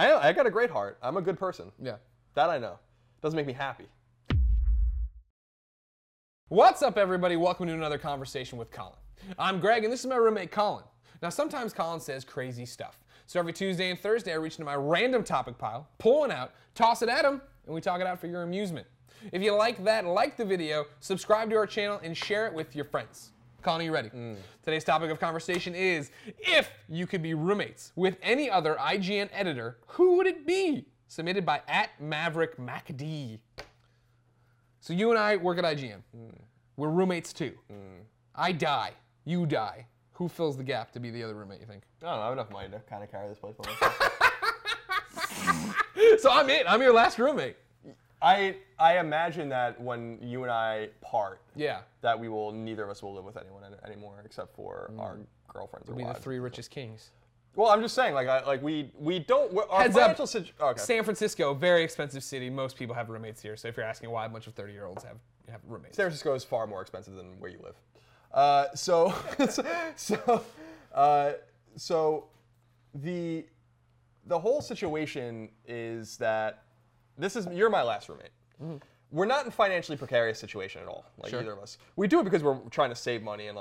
I got a great heart. I'm a good person. Yeah. That I know. Doesn't make me happy. What's up, everybody? Welcome to another Conversation with Colin. I'm Greg, and this is my roommate, Colin. Now, sometimes Colin says crazy stuff. So every Tuesday and Thursday, I reach into my random topic pile, pull one out, toss it at him, and we talk it out for your amusement. If you like that, like the video, subscribe to our channel, and share it with your friends. Colin, are you ready? Today's topic of conversation is, if you could be roommates with any other IGN editor, who would it be? Submitted by @MaverickMacD. So you and I work at IGN. We're roommates too. I die. You die. Who fills the gap to be the other roommate, you think? I don't know. I have enough money to kind of carry this place for myself. So I'm it. I'm your last roommate. I imagine that when you and I part, that we will, neither of us will live with anyone anymore except for our girlfriends or wives. We'll be the three richest kings. Well, I'm just saying, like we don't. Our heads up, San Francisco, very expensive city. Most people have roommates here. So if you're asking why a bunch of 30-year-olds have roommates, San Francisco is far more expensive than where you live. So the whole situation is that you're my last roommate. We're not in a financially precarious situation at all, either of us. We do it because we're trying to save money and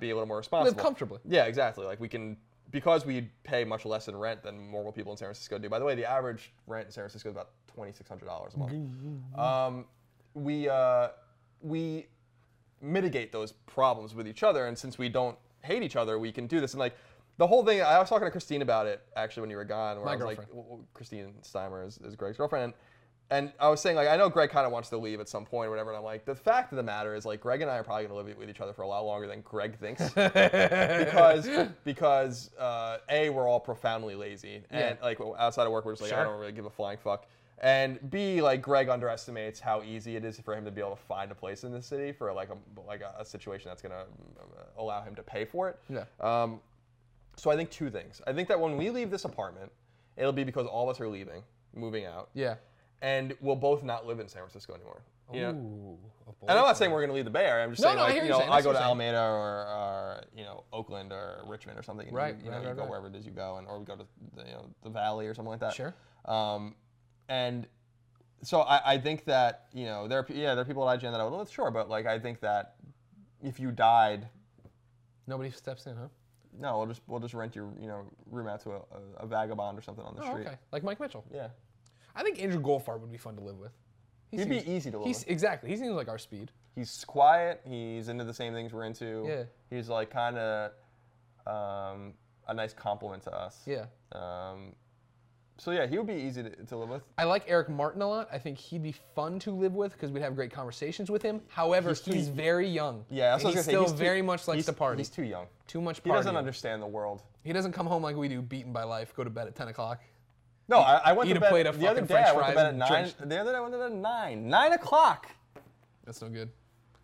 be a little more responsible. Live comfortably. Yeah, exactly. Like we can. Because we pay much less in rent than normal people in San Francisco do. By the way, the average rent in San Francisco is about $2,600 a month. We mitigate those problems with each other, and since we don't hate each other, we can do this. And the whole thing, I was talking to Christine about it actually when you were gone. Where Christine Steimer is Greg's girlfriend, and I was saying I know Greg kind of wants to leave at some point or whatever, and I'm like, the fact of the matter is Greg and I are probably gonna live with each other for a lot longer than Greg thinks, because A, we're all profoundly lazy, and outside of work we're just I don't really give a flying fuck, and B, Greg underestimates how easy it is for him to be able to find a place in this city for a situation that's gonna allow him to pay for it. So I think two things. I think that when we leave this apartment, it'll be because all of us are leaving, moving out. Yeah. And we'll both not live in San Francisco anymore. You know? And I'm not saying we're going to leave the Bay Area. I'm just saying, I go to Alameda or Oakland or Richmond or something. And you go wherever it is you go, or we go to the Valley or something like that. Sure. And so I think that there are people at IGN that I would live. Sure, but I think that if you died, nobody steps in, huh? No, we'll just rent your room out to a vagabond or something on the street. Okay, like Mike Mitchell. Yeah. I think Andrew Goldfarb would be fun to live with. He'd be easy to live with. Exactly. He seems like our speed. He's quiet. He's into the same things we're into. Yeah. He's kind of a nice compliment to us. Yeah. So yeah, he would be easy to live with. I like Eric Martin a lot. I think he'd be fun to live with because we'd have great conversations with him. However, he's very young. Yeah, that's what I was gonna say. He still very much likes to party. He's too young. Too much party. He doesn't understand the world. He doesn't come home like we do, beaten by life, go to bed at 10 o'clock. No, I went to bed the other day. I went to bed at 9. The other day I went to bed at 9. 9 o'clock. That's no good.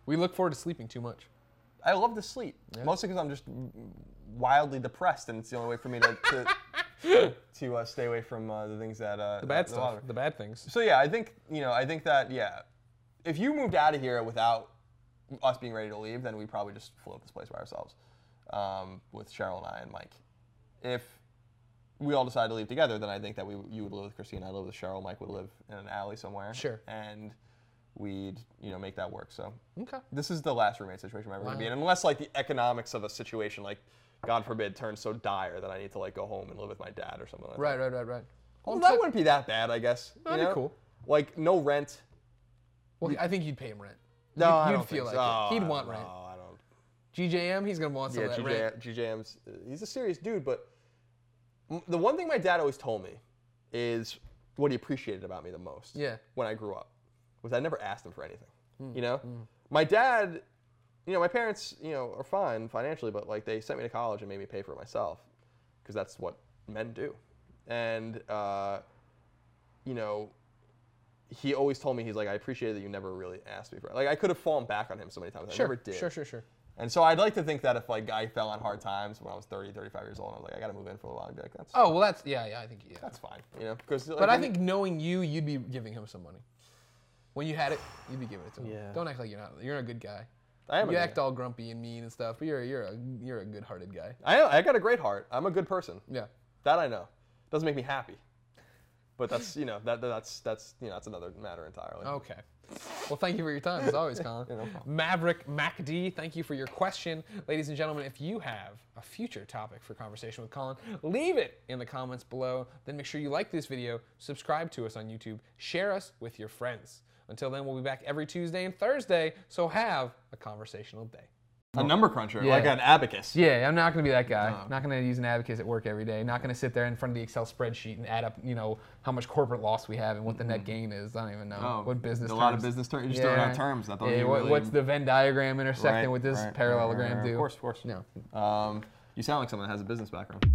We look forward to sleeping too much. I love to sleep. Yeah. Mostly because I'm just wildly depressed, and it's the only way for me to stay away from the things that the bad stuff, the bad things. So yeah, I think that if you moved out of here without us being ready to leave, then we probably just float this place by ourselves with Cheryl and I and Mike. If we all decided to leave together, then I think that you would live with Christine, I live with Cheryl, Mike would live in an alley somewhere. Sure. And we'd make that work. So okay. This is the last roommate situation I'm ever going to be in, unless the economics of a situation, God forbid, turns so dire that I need to go home and live with my dad or something like that. Right. Well, that wouldn't be that bad, I guess. That'd be cool. No rent. Well, I think you'd pay him rent. No, I don't think so. He'd want rent. No, I don't. GJM, he's going to want some of that rent. GJM's, he's a serious dude, but the one thing my dad always told me is what he appreciated about me the most when I grew up was I never asked him for anything. My dad, my parents, are fine financially, but they sent me to college and made me pay for it myself because that's what men do. And he always told me, he's I appreciate that you never really asked me for it. I could have fallen back on him so many times. I never did. Sure. And so I'd like to think that if I fell on hard times when I was 30, 35 years old, and I was I got to move in for a little while, I'd be that's fine. Well, that's, yeah, I think, yeah. That's fine, Because, but I think knowing you'd be giving him some money. When you had it, you'd be giving it to him. Yeah. Don't act like you're a good guy. I am a good guy. You act all grumpy and mean and stuff, but you're a good-hearted guy. I got a great heart. I'm a good person. Yeah. That I know. Doesn't make me happy. But that's, you know, that's you know, that's another matter entirely. Okay. Well, thank you for your time, as always, Colin. Yeah, no problem. Maverick MacD, thank you for your question. Ladies and gentlemen, if you have a future topic for conversation with Colin, leave it in the comments below. Then make sure you like this video, subscribe to us on YouTube, share us with your friends. Until then, we'll be back every Tuesday and Thursday, so have a conversational day. A number cruncher, yeah. Like an abacus. Yeah, I'm not going to be that guy. No. I'm not going to use an abacus at work every day. I'm not going to sit there in front of the Excel spreadsheet and add up, you know, how much corporate loss we have and what the net gain is. I don't even know. Oh, what business terms. A lot of business terms. You're just throwing out terms. I thought you really... What's the Venn diagram intersecting with this parallelogram do? Of course, of course. No. You sound like someone that has a business background.